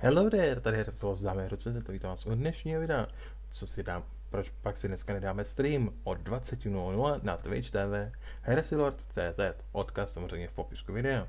Hello there, tady Heresylord z DámeHruCZ, vítám vás u dnešního videa. Proč pak si dneska nedáme stream od 20:00 na Twitch.tv Heresylord.cz, odkaz samozřejmě v popisku videa.